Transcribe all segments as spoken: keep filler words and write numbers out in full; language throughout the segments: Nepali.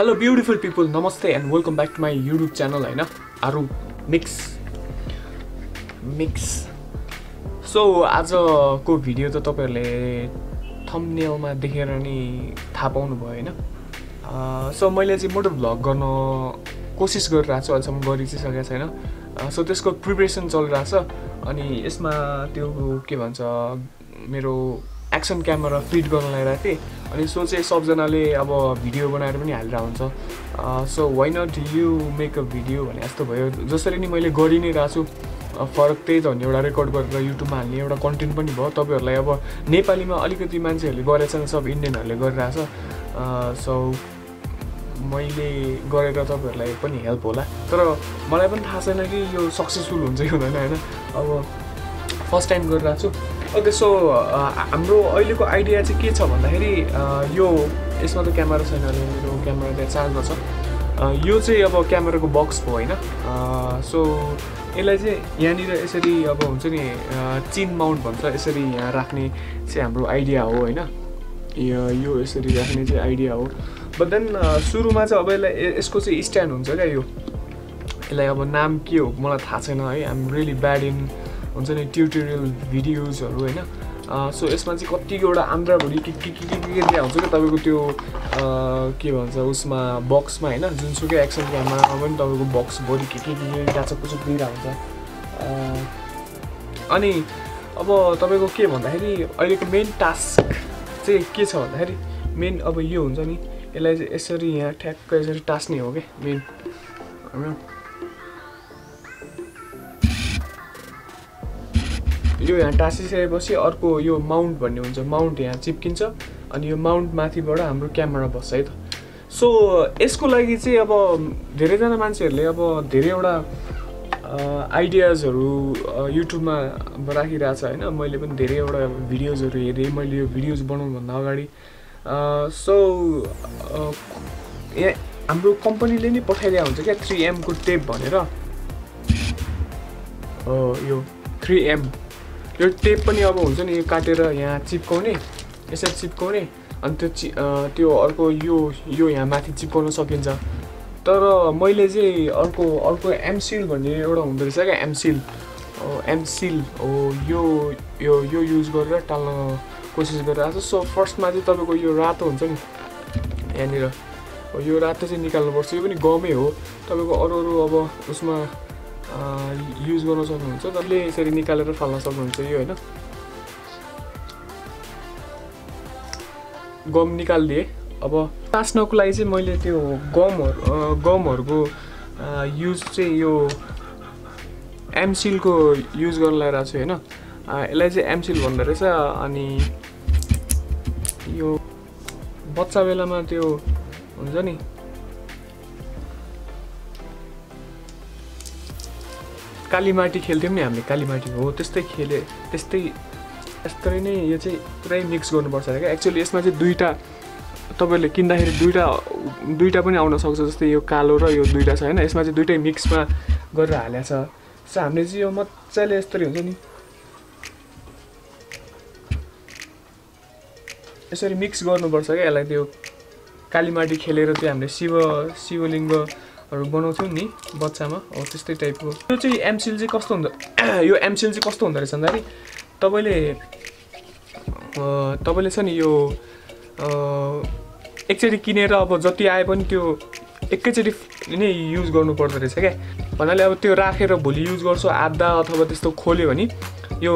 Hello beautiful people, namaste and welcome back to my YouTube channel, haina Aru Mix Mix. So आजको भिडियो त तपाईहरुले थम्बनेल मा देखेर नि थाहा पाउनु भयो हैन. सो मैले चाहिँ मोटो भ्लग गर्न कोसिस गरिरहेको छु, अझसम्म गरि चाहिँ सकेको छैन. सो त्यसको प्रिपरेसन चलिरहेको छ अनि यसमा त्यो के भन्छ मेरो एक्सन क्यामेरा फिट गर्न लागिरहेको थिए अनि सोचे सबजनाले अब भिडियो बनाएर पनि हालिरा हुन्छ. So why not you make a video भने जस्तो भयो, जसरी नि मैले गरि नै राछु. फरक त्यही त हो नि, एउटा रेकर्ड गरेर युट्युबमा हाल्ने एउटा कन्टेन्ट पनि भयो. तपाईहरुलाई अब नेपालीमा अलिकति मान्छेहरुले गरेछन्, सब इन्डियनहरुले गरिराछ. सो मैले गरेर तपाईहरुलाई पनि हेल्प होला, तर मलाई पनि थाहा छैन कि यो सक्सेसफुल हुन्छ कि हुँदैन हैन. अब फर्स्ट टाइम गरिराछु. ओके सो हाम्रो अहिलेको आइडिया चाहिँ के छ भन्दाखेरि यो यसमा त क्यामेरा छैन, मेरो क्यामेरा त चार्जमा छ. यो चाहिँ अब क्यामेराको बक्स हो हैन. सो यसलाई चाहिँ यहाँनिर यसरी अब हुन्छ नि चिन माउन्ट भन्छ, यसरी यहाँ राख्ने चाहिँ हाम्रो आइडिया हो हैन. यो यसरी राख्ने चाहिँ आइडिया हो. बट देन सुरुमा चाहिँ अब यसलाई यसको चाहिँ स्ट्यान्ड हुन्छ क्या. यो यसलाई अब नाम के हो मलाई थाहा छैन है. I am really bad in हुन्छ नि ट्युटोरियल भिडियोजहरु हैन. सो यसमा चाहिँ कति एउटा आन्द्राभरि के के के के दिया हुन्छ के तपाईको त्यो के भन्छ उसमा बक्समा हैन. जुनसुकै एक्सन क्यामेरामा पनि तपाईको बक्स बडी के के के गाछ कुछ दिइरा हुन्छ. अनि अब तपाईको के भन्दाखेरि अहिलेको मेन टास्क चाहिँ के छ भन्दाखेरि मेन अब यो हुन्छ नि यसलाई चाहिँ यसरी यहाँ ठ्याक्क यसरी टास्ने हो के मेन. यो यहाँ टासिसकेपछि अर्को यो माउन्ट भन्ने हुन्छ, माउन्ट यहाँ चिप्किन्छ अनि यो माउन्ट माथिबाट हाम्रो क्यामेरा बस्छ है त. सो यसको लागि चाहिँ अब धेरैजना मान्छेहरुले अब धेरैवटा आइडियाजहरु युट्युबमा राखिराछ हैन. मैले पनि धेरैवटा भिडियोजहरु हेरे, मैले यो भिडियोज बनाउनु भन्दा अगाडि. सो यहाँ हाम्रो कम्पनीले नि पठाइदिया हुन्छ के थ्री एम को टेप भनेर. ओ यो थ्री एम यो टेप पनि अब हुन्छ नि काटेर यहाँ चिप्काउने, यसरी चिप्काउने अनि त्यो त्यो अर्को यो यो यहाँ माथि चिप्काउन सकिन्छ. तर मैले चाहिँ अर्को अर्को एमसिल भन्ने एउटा हुँदो रहेछ क्या, एमसिल एमसिल हो यो यो यो युज गरेर टाल्न कोसिस गरिरहेको छु. सो फर्स्टमा चाहिँ तपाईँको यो रातो हुन्छ नि यहाँनिर, यो रातो चाहिँ निकाल्नुपर्छ. यो पनि गमै हो, तपाईँको अरू अरू अब उसमा युज गर्न सक्नुहुन्छ, जसले यसरी निकालेर फाल्न सक्नुहुन्छ यो हैन. गम निकाल्दिए. अब टास्नको लागि चाहिँ मैले त्यो गमहरु गमहरुको युज चाहिँ यो एमसिलको युज गर्न लागिरहेको छु हैन. यसलाई चाहिँ एमसिल भन्दो रहेछ. अनि यो बच्चा बेलामा त्यो हुन्छ नि कालीमाटी खेल्थ्यौं नि हामीले, कालीमाटी हो त्यस्तै खेले त्यस्तै यस्तै नै यो चाहिँ पुरै मिक्स गर्नुपर्छ अरे क्या. एक्चुअली यसमा चाहिँ दुईटा तपाईहरुले किन्दाखेरि दुईटा दुईटा पनि आउन सक्छ, जस्तै यो कालो र यो दुईटा छ हैन. यसमा चाहिँ दुईटै मिक्समा गरेर हालेको छ. सो हामीले चाहिँ यो मज्जाले यसरी हुन्छ नि यसरी मिक्स गर्नुपर्छ के. यसलाई त्यो कालीमाटी खेलेर त्यो हामीले शिव शिवलिङ्ग हरु बनाउँथ्यौ नि बच्चामा, हो त्यस्तै टाइपको. यो चाहिँ एमसिल चाहिँ कस्तो हुन्छ, यो एमसिल चाहिँ कस्तो हुँदो रहेछ भन्दाखेरि तपाईले तपाईले छ नि यो एकचोटी किनेर अब जति आए पनि त्यो एकैचोटी नै युज गर्नु पर्दो रहेछ के. भन्नाले अब त्यो राखेर भोलि युज गर्छौ आधा अथवा त्यस्तो खोल्यो भने यो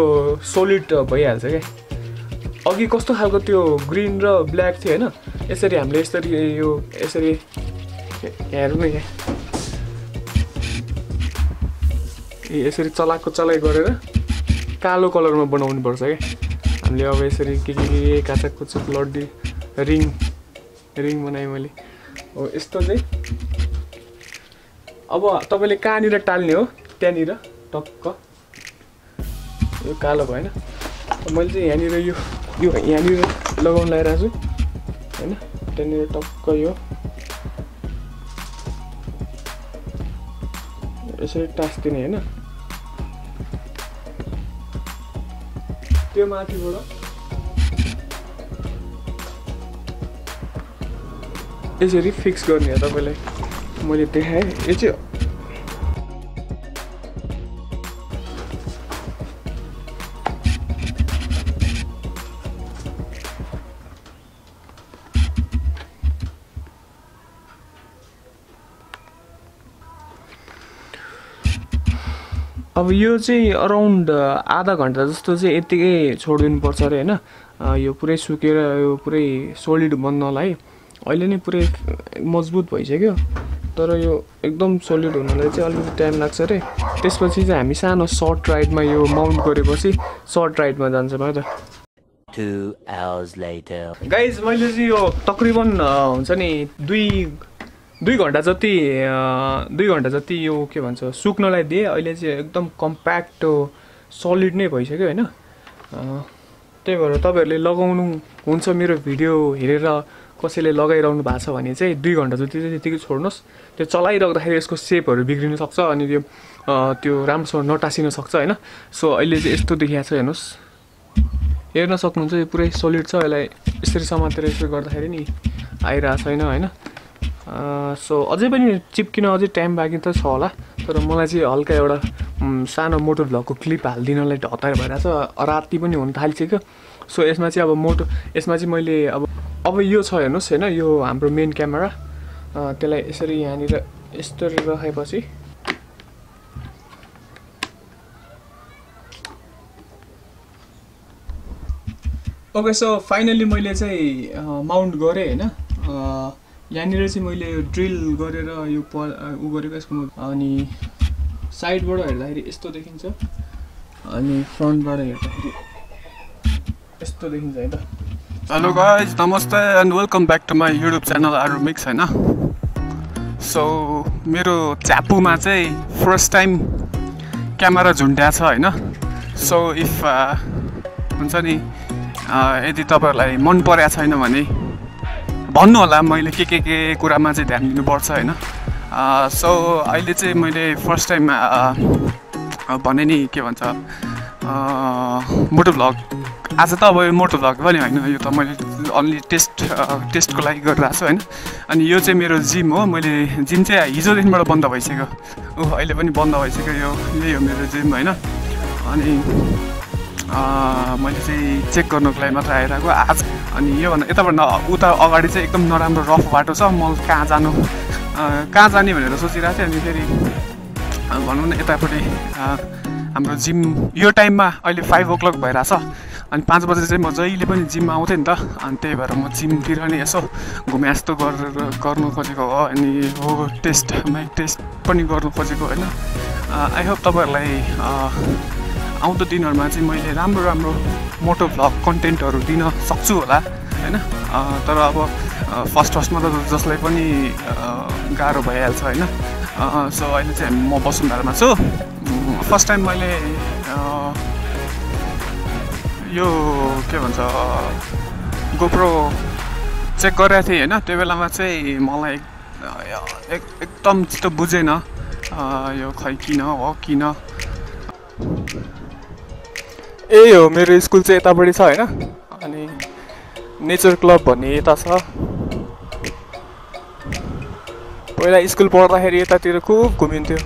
सोलिड भइहाल्छ के. अघि कस्तो खालको त्यो ग्रीन र ब्ल्याक थियो हैन. यसरी हामीले यसरी यो यसरी हेर्नु नि ए यसरी चलाको चलाइ गरेर कालो कलरमा बनाउनु पर्छ के हामीले. अब यसरी के के काचा कुचुक लड्डी रिङ रिङ बनाएँ मैले. हो यस्तो चाहिँ अब तपाईले कहाँनिर टाल्ने हो त्यहाँनिर टक्क यो कालो भयो हैन. मैले चाहिँ यहाँनिर यो यो यहाँनिर लगाउन लागिरहेको छु हैन. त्यहाँनिर टक्क यो यसरी टास्दिने हैन. त्यो माथिबाट यसरी फिक्स गर्ने हो तपाईलाई मैले देखाए यो चाहिँ अब यो चाहिँ अराउन्ड आधा घण्टा जस्तो चाहिँ यतिकै छोड्दिनु पर्छ रे हैन यो पुरै सुकेर यो पुरै सोलिड बन्नलाई अहिले नै पुरै मजबुत भइसक्यो तर यो एकदम सोलिड हुनलाई चाहिँ अलिकति टाइम लाग्छ रे त्यसपछि चाहिँ हामी सानो सर्ट राइडमा यो माउन्ट गरेपछि सर्ट राइडमा जान्छौं है त two hours later गाइस मैले चाहिँ यो तकरीबन हुन्छ नि दुई घण्टा जति दुई घण्टा जति यो के भन्छ सुक्नलाई दिए अहिले चाहिँ एकदम कम्प्याक्ट सलिड नै भइसक्यो हैन त्यही भएर तपाईहरुले लगाउनु हुन्छ मेरो भिडियो हेरेर कसैले लगाइराउनु भएको छ भने चाहिँ दुई घण्टा जति चाहिँ त्यतिकै छोड्नुस् त्यो चलाइराख्दाखेरि यसको शेपहरु बिग्रिन सक्छ अनि त्यो त्यो राम्रोसँग नटासिन सक्छ हैन सो अहिले चाहिँ यस्तो देखिएको छ हेर्नुस् हेर्न सक्नुहुन्छ यो पुरै सलिड छ यसलाई यसरी समातेर यसो गर्दाखेरि नि आइरा छैन हैन सो अझै पनि चिपकिन अझै टाइम बाँकी त छ होला तर मलाई चाहिँ हल्का एउटा सानो मोटो भ्लगको क्लिप हाल्दिनलाई ढतार भइराछ राति पनि हुन थालिसक्यो सो यसमा चाहिँ अब मोटो यसमा चाहिँ मैले अब अब यो छ हेर्नुस् हैन यो हाम्रो मेन क्यामेरा त्यसलाई यसरी यहाँनिर यसरी राखेपछि ओके सो फाइनली मैले चाहिँ माउन्ट गरे हैन यानिर चाहिँ मैले यो ड्रिल गरेर यो उ गरेको यसको अनि साइडबाट हेर्दाखेरि यस्तो देखिन्छ अनि फ्रन्टबाट हेर्दाखेरि यस्तो देखिन्छ हैन हेलो गाइस नमस्ते and welcome back to my YouTube channel Aru mix हैन सो मेरो च्यापुमा चाहिँ फर्स्ट टाइम क्यामेरा झुन्ड्या छ हैन सो इफ हुन्छ नि यदि तपाईहरुलाई मन पर्या छैन भने भन्नु होला मैले के के के कुरामा चाहिँ ध्यान दिनुपर्छ हैन सो अहिले चाहिँ मैले फर्स्ट टाइम भने नि के भन्छ मोटो भ्लग आज त अब मोटो भ्लग पनि हैन यो त मैले ओन्ली टेस्ट टेस्टको लागि गरिरहेको छु हैन अनि यो चाहिँ मेरो जिम हो मैले जिम चाहिँ हिजो दिनबाट बन्द भइसक्यो उ अहिले पनि बन्द भइसक्यो यो यही हो मेरो जिम हैन अनि मैले चाहिँ चेक गर्नको लागि मात्र आइरहेको आज अनि योभन्दा यताभन्दा उता अगाडि चाहिँ एकदम नराम्रो रफ बाटो छ म कहाँ जानु कहाँ जाने भनेर सोचिरहेको थिएँ अनि फेरि भनौँ न यतापट्टि हाम्रो जिम यो टाइममा अहिले फाइभ ओ क्लक भइरहेछ अनि पाँच बजे चाहिँ म जहिले पनि जिममा आउँथेँ नि त अनि त्यही भएर म जिमतिर नै यसो घुमे जस्तो गरेर गर्नु खोजेको हो अनि हो टेस्ट माइक टेस्ट पनि गर्नु खोजेको होइन आई होप तपाईँहरूलाई आउँदो दिनहरुमा चाहिँ मैले राम्रो राम्रो मोटो भ्लग कन्टेन्टहरु दिन सक्छु होला हैन तर अब फर्स्ट फर्स्टमा त जसलाई पनि गाह्रो भइहाल्छ हैन सो अहिले चाहिँ म बसुन्धारामा छु फर्स्ट टाइम मैले यो के भन्छ गोप्रो चेक गरेको थिएँ हैन त्यो बेलामा चाहिँ मलाई एकदम त्यस्तो बुझेन यो खै किन हो किन ए हो मेरो स्कुल चाहिँ यतापट्टि छ हैन अनि नेचर क्लब भन्ने यता छ पहिला स्कुल पढ्दाखेरि यतातिर खूब घुमिन्थ्यो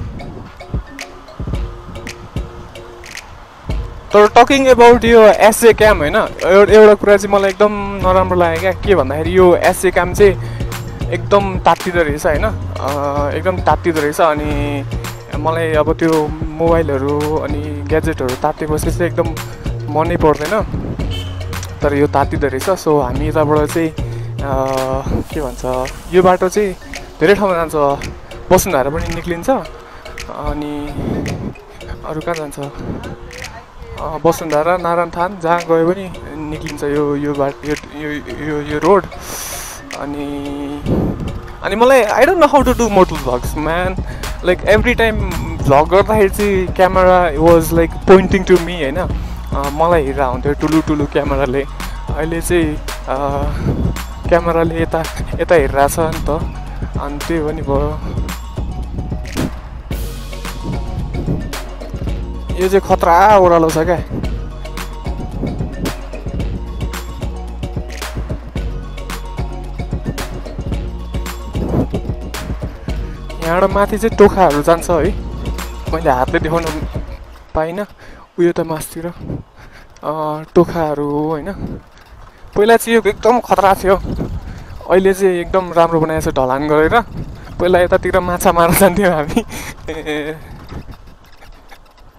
तर टकिङ अबाउट यो एसए क्याम्प हैन एउटा कुरा चाहिँ मलाई एकदम नराम्रो लाग्यो के भन्दाखेरि यो एसए क्याम्प चाहिँ एकदम तातिदो रहेछ हैन एकदम तातिदो रहेछ अनि मलाई अब त्यो मोबाइलहरु अनि ग्याजेटहरु तातेपछि चाहिँ एकदम मनै पर्दैन तर यो तातिदो रहेछ सो हामी यताबाट चाहिँ के भन्छ यो बाटो चाहिँ धेरै ठाउँमा जान्छ बसुन्धारा पनि निक्लिन्छ अनि अरु कहाँ जान्छ बसुन्धारा नारायण थान जहाँ गए पनि निक्लिन्छ यो यो बाटो यो यो यो रोड अनि अनि मलाई I don't know how to do moto vlogs man like every time vlog गर्दाखेरि चाहिँ camera was like pointing to me हैन मलाई हेरेर आउँथ्यो टुलु टुलु क्यामेराले अहिले चाहिँ क्यामेराले यता यता हेरिरहेछ नि त अनि त्यही पनि भयो यो चाहिँ खतरा ओह्रालो छ क्या यहाँबाट माथि चाहिँ टोखाहरु जान्छ है मैले हातले देखाउन पाइन उयो त मास्तिर अ टोखाहरु हैन पहिला चाहिँ यो एकदम खतरा थियो अहिले चाहिँ एकदम राम्रो बनाएछ ढलान गरेर पहिला यतातिर माछा मार्न जान्थ्यौ हामी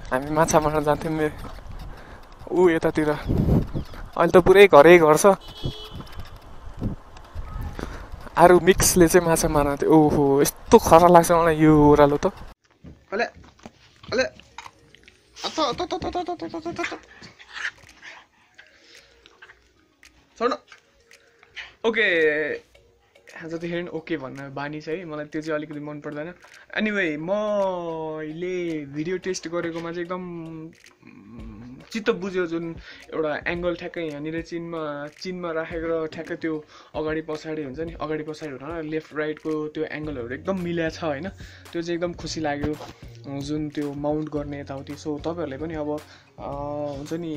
हामी माछा मार्न जान्थ्यौ मे उ यतातिर अहिले त पुरै घरै घर छ आरु मिक्स ले चाहिँ माछा मार्न थियो ओहो यस्तो खरा लाग्छ मलाई यो ओरालो त अले अले अत अत अत अत अत अत अत छोड्नु ओके जति हेर्न ओके भन्ने बानी छ है मलाई त्यो चाहिँ अलिकति मन पर्दैन एनीवे मैले भिडियो टेस्ट गरेकोमा चाहिँ एकदम चित्त बुझ्यो जुन एउटा एंगल ठ्याक्कै यहाँनिर चिनमा चिनमा राखेको र ठ्याक्कै त्यो अगाडि पछाडी हुन्छ नि अगाडि पछाडी हुन लेफ्ट राइट को त्यो एंगलहरु एकदम मिल्या छ हैन त्यो चाहिँ एकदम खुसी लाग्यो जुन त्यो माउन्ट गर्ने यताउति सो तपाईहरुले पनि अब हुन्छ नि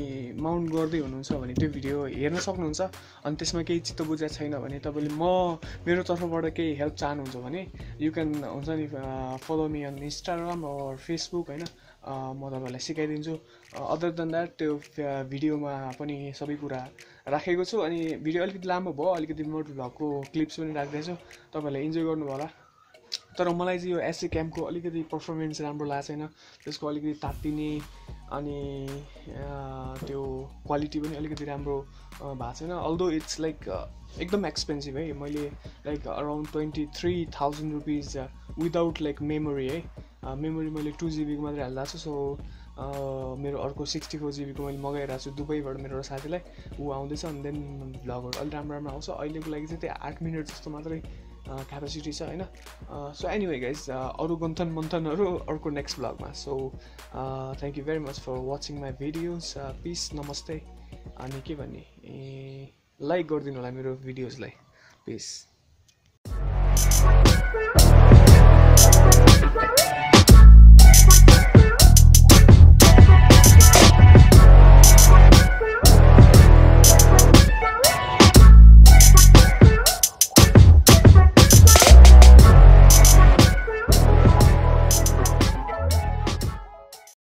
माउन्ट गर्दै हुनुहुन्छ भने त्यो भिडियो हेर्न सक्नुहुन्छ अनि त्यसमा केही चित्त बुझ्या छैन भने तपाईले म मेरो तर्फबाट केही हेल्प चाहनुहुन्छ भने यु क्यान हुन्छ नि follow me on Instagram or Facebook हैन म तपाईलाई सिकाइदिन्छु अदर देन दैट त्यो भिडियोमा पनि सबै कुरा राखेको छु अनि भिडियो अलिकति लामो भयो अलिकति मोड भ्लगको क्लिप्स पनि राख्दै छु तपाईलाई इन्जोय गर्नु होला तर मलाई चाहिँ यो एसए क्याम्पको अलिकति परफर्मेन्स राम्रो लाग्छ हैन त्यसको अलिकति तातिने अनि त्यो क्वालिटी पनि अलिकति राम्रो भएको छैन अल्दो इट्स लाइक एकदम एक्सपेन्सिभ है मैले like around twenty three thousand rupees without like memory है मेमोरी मैले टू जी बी को मात्र हाल्दा छु सो मेरो अर्को सिक्सटी फोर जी बी को मैले मगाइरा छु दुबईबाट मेरो साथीलाई उ आउँदैछ अनि देन भ्लगहरु अलि राम्रो राम्रो आउँछ अहिलेको लागि चाहिँ त्यो आठ मिनेट जस्तो मात्रै क्यापेसिटी छ हैन सो एनीवे गाइस अरु गन्थन मन्थनहरु अर्को नेक्स्ट भ्लगमा so thank you very much for watching my videos peace नमस्ते अनि के भन्ने लाइक गर्दिनु होला मेरो भिडियोजलाई पीस